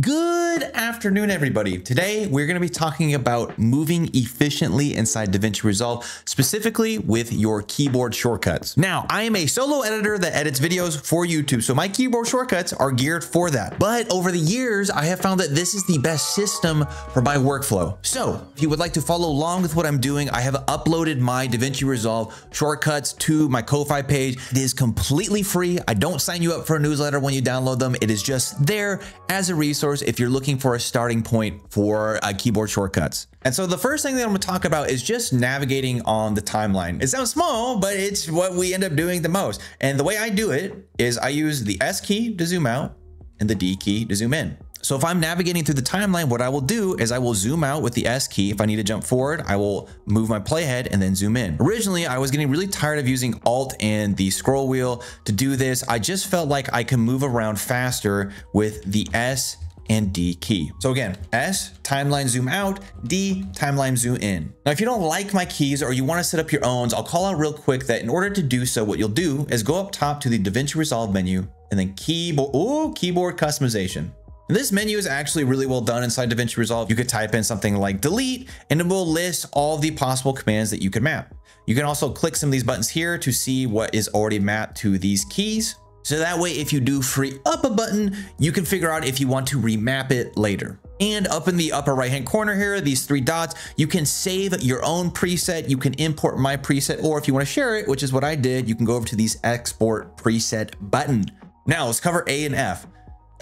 Good afternoon, everybody. Today, we're going to be talking about moving efficiently inside DaVinci Resolve, specifically with your keyboard shortcuts. Now, I am a solo editor that edits videos for YouTube, so my keyboard shortcuts are geared for that. But over the years, I have found that this is the best system for my workflow. So if you would like to follow along with what I'm doing, I have uploaded my DaVinci Resolve shortcuts to my Ko-Fi page. It is completely free. I don't sign you up for a newsletter when you download them. It is just there as a resource if you're looking for a starting point for keyboard shortcuts. And so the first thing that I'm going to talk about is just navigating on the timeline. It sounds small, but it's what we end up doing the most. And the way I do it is I use the S key to zoom out and the D key to zoom in. So if I'm navigating through the timeline, what I will do is I will zoom out with the S key. If I need to jump forward, I will move my playhead and then zoom in. Originally, I was getting really tired of using Alt and the scroll wheel to do this. I just felt like I can move around faster with the S and D key. So again, S, timeline zoom out, D, timeline zoom in. Now, if you don't like my keys or you want to set up your own, I'll call out real quick that in order to do so, what you'll do is go up top to the DaVinci Resolve menu and then keyboard customization. And this menu is actually really well done inside DaVinci Resolve. You could type in something like delete and it will list all the possible commands that you could map. You can also click some of these buttons here to see what is already mapped to these keys. So that way, if you do free up a button, you can figure out if you want to remap it later. And up in the upper right hand corner here, these three dots, you can save your own preset. You can import my preset, or if you want to share it, which is what I did, you can go over to these export preset button. Now let's cover A and F.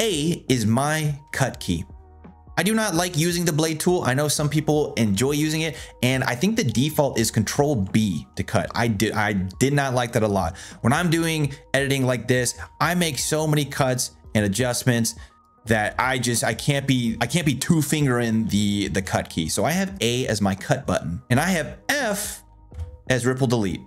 A is my cut key. I do not like using the blade tool. I know some people enjoy using it, and I think the default is Control B to cut. I did not like that a lot. When I'm doing editing like this, I make so many cuts and adjustments that I can't be two fingering the cut key. So I have A as my cut button, and I have F as ripple delete.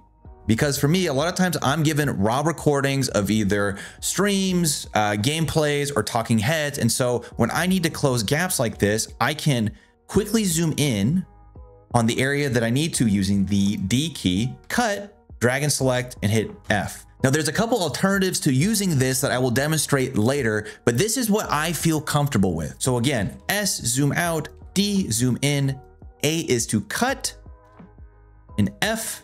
Because for me, a lot of times I'm given raw recordings of either streams, gameplays, or talking heads. And so when I need to close gaps like this, I can quickly zoom in on the area that I need to using the D key, cut, drag and select, and hit F. Now there's a couple alternatives to using this that I will demonstrate later, but this is what I feel comfortable with. So again, S, zoom out, D, zoom in, A is to cut, and F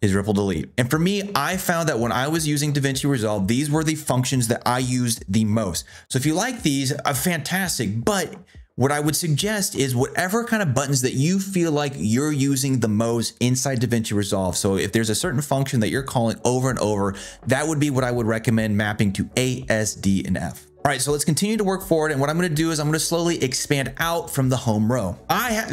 is ripple delete. And for me, I found that when I was using DaVinci Resolve, these were the functions that I used the most. So if you like these, fantastic. But what I would suggest is whatever kind of buttons that you feel like you're using the most inside DaVinci Resolve. So if there's a certain function that you're calling over and over, that would be what I would recommend mapping to A, S, D, and F. All right, so let's continue to work forward. And what I'm going to do is I'm going to slowly expand out from the home row. I have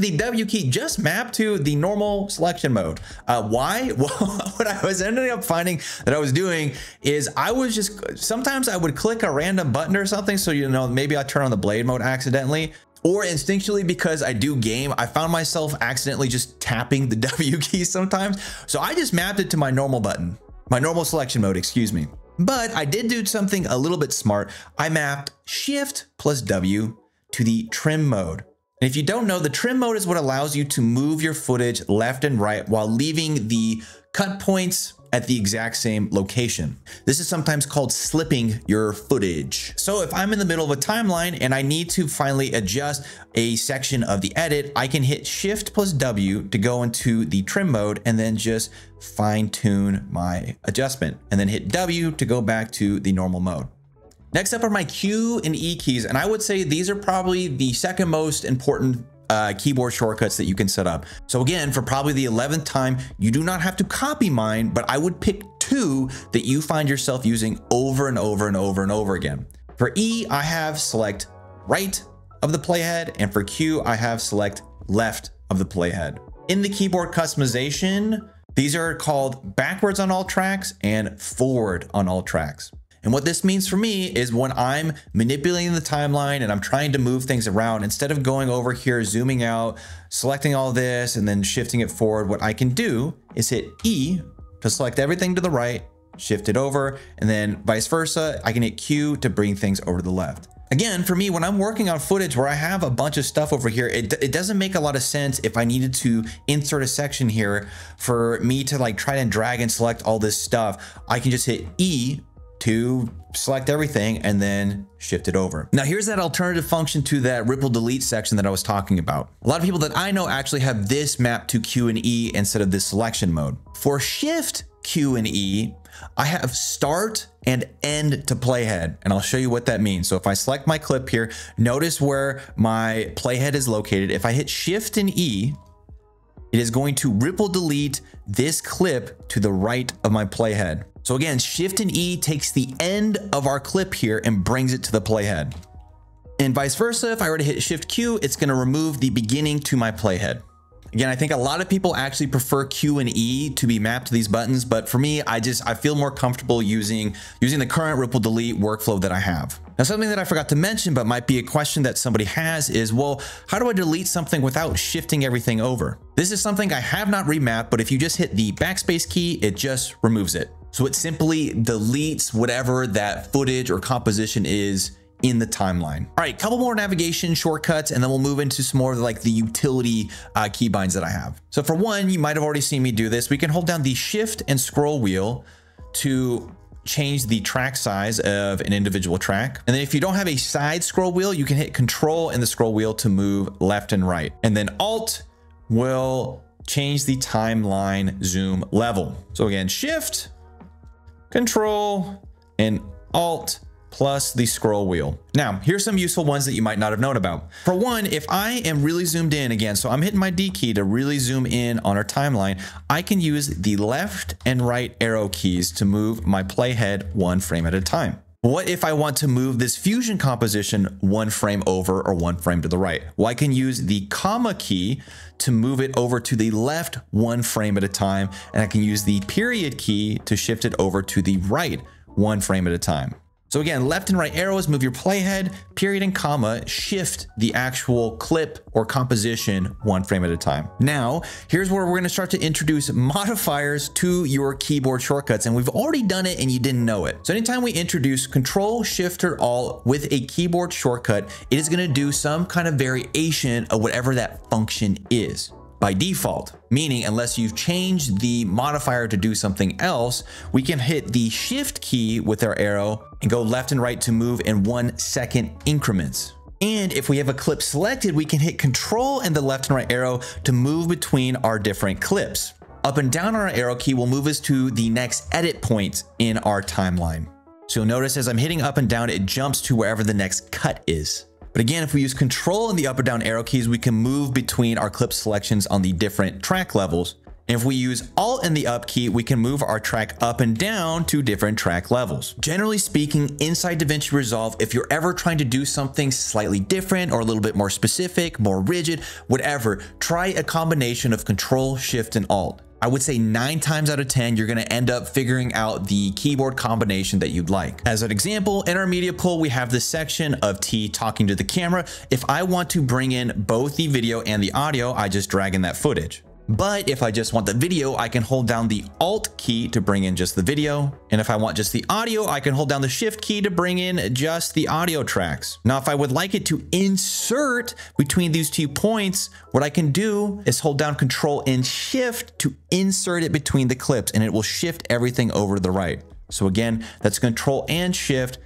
the W key just mapped to the normal selection mode. Why? Well, what I was ending up finding that I was doing is I was just, sometimes I would click a random button or something. So, you know, maybe I turn on the blade mode accidentally, or instinctually because I do game, I found myself accidentally just tapping the W key sometimes. So I just mapped it to my normal button, my normal selection mode, excuse me. But I did do something a little bit smart. I mapped Shift plus W to the trim mode. And if you don't know, the trim mode is what allows you to move your footage left and right while leaving the cut points at the exact same location. This is sometimes called slipping your footage. So if I'm in the middle of a timeline and I need to finally adjust a section of the edit, I can hit Shift plus W to go into the trim mode and then just fine tune my adjustment and then hit W to go back to the normal mode. Next up are my Q and E keys. And I would say these are probably the second most important keyboard shortcuts that you can set up. So again, for probably the 11th time, you do not have to copy mine, but I would pick two that you find yourself using over and over and over and over again. For E, I have select right of the playhead, and for Q, I have select left of the playhead. In the keyboard customization, these are called backwards on all tracks and forward on all tracks. And what this means for me is when I'm manipulating the timeline and I'm trying to move things around, instead of going over here, zooming out, selecting all this and then shifting it forward, what I can do is hit E to select everything to the right, shift it over, and then vice versa. I can hit Q to bring things over to the left. Again, for me, when I'm working on footage where I have a bunch of stuff over here, it doesn't make a lot of sense if I needed to insert a section here for me to like try and drag and select all this stuff. I can just hit E to select everything and then shift it over. Now here's that alternative function to that ripple delete section that I was talking about. A lot of people that I know actually have this mapped to Q and E instead of this selection mode. For shift Q and E, I have start and end to playhead, and I'll show you what that means. So if I select my clip here, notice where my playhead is located. If I hit shift and E, it is going to ripple delete this clip to the right of my playhead. So again, shift and E takes the end of our clip here and brings it to the playhead. And vice versa, if I were to hit shift Q, it's going to remove the beginning to my playhead. Again, I think a lot of people actually prefer Q and E to be mapped to these buttons, but for me, I feel more comfortable using the current ripple delete workflow that I have. Now, something that I forgot to mention, but might be a question that somebody has is, well, how do I delete something without shifting everything over? This is something I have not remapped, but if you just hit the backspace key, it just removes it. So it simply deletes whatever that footage or composition is in the timeline. All right, couple more navigation shortcuts, and then we'll move into some more of like the utility keybinds that I have. So for one, you might've already seen me do this. We can hold down the shift and scroll wheel to change the track size of an individual track. And then if you don't have a side scroll wheel, you can hit control and the scroll wheel to move left and right. And then alt will change the timeline zoom level. So again, shift, control, and alt plus the scroll wheel. Now, here's some useful ones that you might not have known about. For one, if I am really zoomed in again, so I'm hitting my D key to really zoom in on our timeline, I can use the left and right arrow keys to move my playhead one frame at a time. What if I want to move this Fusion composition one frame over or one frame to the right? Well, I can use the comma key to move it over to the left one frame at a time, and I can use the period key to shift it over to the right one frame at a time. So again, left and right arrows move your playhead, period and comma shift the actual clip or composition one frame at a time. Now, here's where we're going to start to introduce modifiers to your keyboard shortcuts, and we've already done it and you didn't know it. So anytime we introduce Control, Shift, or Alt with a keyboard shortcut, it is going to do some kind of variation of whatever that function is by default, meaning unless you've changed the modifier to do something else, we can hit the shift key with our arrow and go left and right to move in 1 second increments. And if we have a clip selected, we can hit control and the left and right arrow to move between our different clips. Up and down on our arrow key will move us to the next edit point in our timeline. So you'll notice as I'm hitting up and down, it jumps to wherever the next cut is. But again, if we use control and the up or down arrow keys, we can move between our clip selections on the different track levels. And if we use alt and the up key, we can move our track up and down to different track levels. Generally speaking, inside DaVinci Resolve, if you're ever trying to do something slightly different or a little bit more specific, more rigid, whatever, try a combination of control, shift, and alt. I would say 9 times out of 10, you're going to end up figuring out the keyboard combination that you'd like. As an example, in our media pool, we have this section of T talking to the camera. If I want to bring in both the video and the audio, I just drag in that footage. But if I just want the video, I can hold down the alt key to bring in just the video. And if I want just the audio, I can hold down the shift key to bring in just the audio tracks. Now, if I would like it to insert between these 2 points, what I can do is hold down control and shift to insert it between the clips, and it will shift everything over to the right. So again, that's control and shift.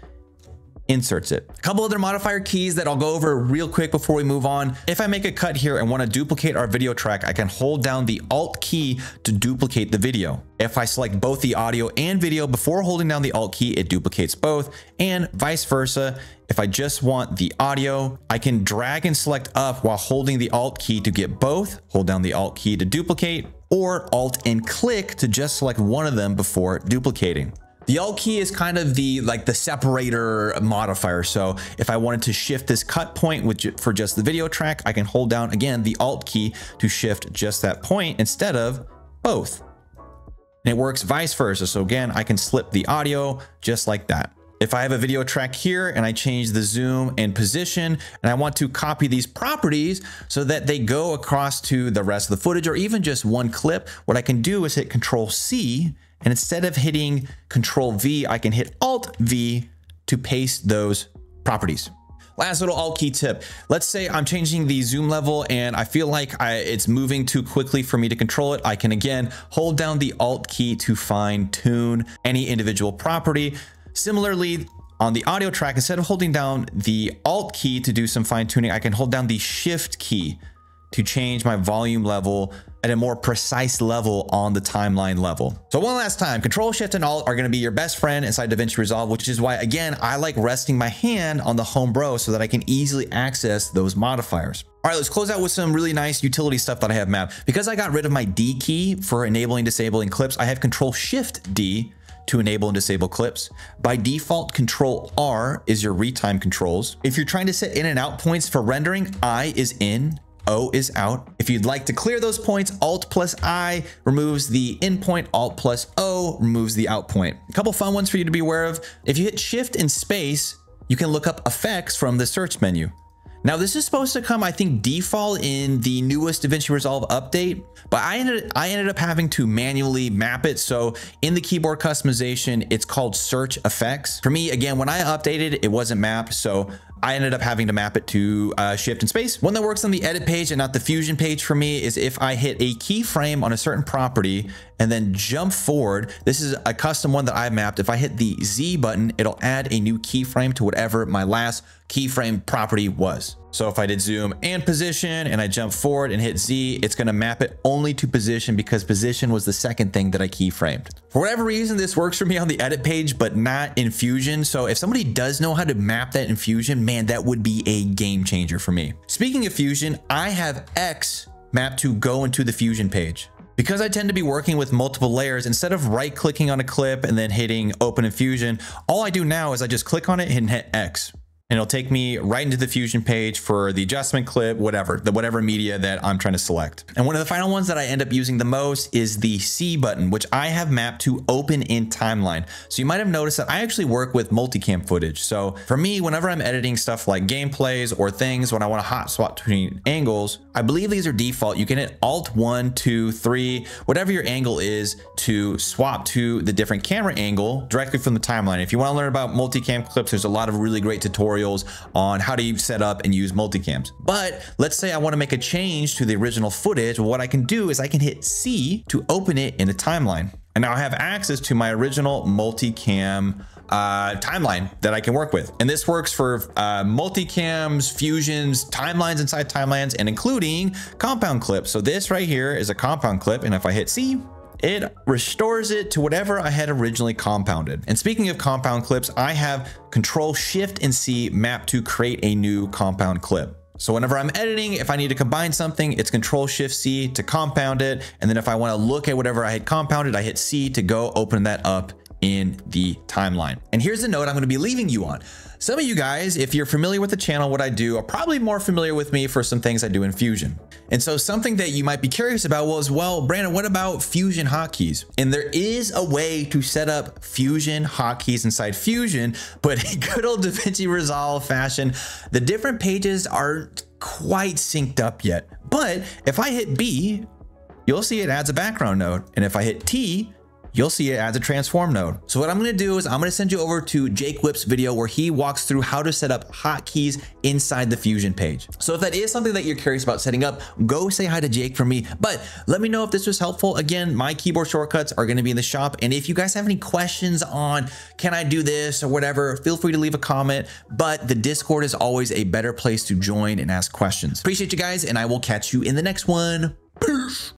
Inserts it. A couple other modifier keys that I'll go over real quick before we move on. If I make a cut here and want to duplicate our video track, I can hold down the alt key to duplicate the video. If I select both the audio and video before holding down the alt key, it duplicates both, and vice versa. If I just want the audio, I can drag and select up while holding the alt key to get both, hold down the alt key to duplicate, or alt and click to just select one of them before duplicating. The alt key is kind of the separator modifier. So if I wanted to shift this cut point for just the video track, I can hold down again the alt key to shift just that point instead of both. And it works vice versa. So again, I can slip the audio just like that. If I have a video track here and I change the zoom and position, and I want to copy these properties so that they go across to the rest of the footage or even just one clip, what I can do is hit Control C. And instead of hitting Control V, I can hit Alt V to paste those properties. Last little alt key tip. Let's say I'm changing the zoom level and I feel like it's moving too quickly for me to control it. I can again hold down the alt key to fine tune any individual property. Similarly, on the audio track, instead of holding down the Alt key to do some fine tuning, I can hold down the Shift key to change my volume level at a more precise level on the timeline level. So one last time, Control, Shift, and Alt are gonna be your best friend inside DaVinci Resolve, which is why, again, I like resting my hand on the home bro so that I can easily access those modifiers. All right, let's close out with some really nice utility stuff that I have mapped. Because I got rid of my D key for enabling, disabling clips, I have Control, Shift, D to enable and disable clips. By default, Control R is your retime controls. If you're trying to set in and out points for rendering, I is in, O is out. If you'd like to clear those points, Alt plus I removes the in point, Alt plus O removes the out point. A couple fun ones for you to be aware of. If you hit Shift and space, you can look up effects from the search menu. Now this is supposed to come, I think, default in the newest DaVinci Resolve update, but I ended up having to manually map it. So in the keyboard customization, it's called search effects. For me, again, when I updated, it wasn't mapped. So I ended up having to map it to Shift and space. One that works on the edit page and not the Fusion page for me is if I hit a keyframe on a certain property and then jump forward. This is a custom one that I mapped. If I hit the Z button, it'll add a new keyframe to whatever my last keyframe property was. So if I did zoom and position and I jump forward and hit Z, it's gonna map it only to position because position was the second thing that I keyframed. For whatever reason, this works for me on the edit page, but not in Fusion. So if somebody does know how to map that in Fusion, man, that would be a game changer for me. Speaking of Fusion, I have X mapped to go into the Fusion page. Because I tend to be working with multiple layers, instead of right clicking on a clip and then hitting open in Fusion, all I do now is I just click on it and hit X. And it'll take me right into the Fusion page for the adjustment clip, whatever media that I'm trying to select. And one of the final ones that I end up using the most is the C button, which I have mapped to open in timeline. So you might have noticed that I actually work with multicam footage. So for me, whenever I'm editing stuff like gameplays or things when I want to hot swap between angles, I believe these are default. You can hit Alt 1, 2, 3, whatever your angle is to swap to the different camera angle directly from the timeline. If you want to learn about multicam clips, there's a lot of really great tutorials on how to set up and use multicams. But let's say I want to make a change to the original footage. What I can do is I can hit C to open it in a timeline. And now I have access to my original multicam timeline that I can work with. And this works for multicams, fusions, timelines inside timelines, and including compound clips. So this right here is a compound clip. And if I hit C, it restores it to whatever I had originally compounded. And speaking of compound clips, I have Control, Shift, and C mapped to create a new compound clip. So whenever I'm editing, if I need to combine something, it's Control, Shift, C to compound it. And then if I want to look at whatever I had compounded, I hit C to go open that up in the timeline. And here's the note I'm going to be leaving you on. Some of you guys, if you're familiar with the channel, what I do, are probably more familiar with me for some things I do in Fusion. And so something that you might be curious about was, well, Brandon, what about Fusion hotkeys? And there is a way to set up Fusion hotkeys inside Fusion, but in good old DaVinci Resolve fashion, the different pages aren't quite synced up yet. But if I hit B, you'll see it adds a background node. And if I hit T, you'll see it adds a transform node. So what I'm gonna do is I'm gonna send you over to Jake Whip's video where he walks through how to set up hotkeys inside the Fusion page. So if that is something that you're curious about setting up, go say hi to Jake for me, but let me know if this was helpful. Again, my keyboard shortcuts are gonna be in the shop. And if you guys have any questions on, can I do this or whatever, feel free to leave a comment, but the Discord is always a better place to join and ask questions. Appreciate you guys, and I will catch you in the next one. Peace.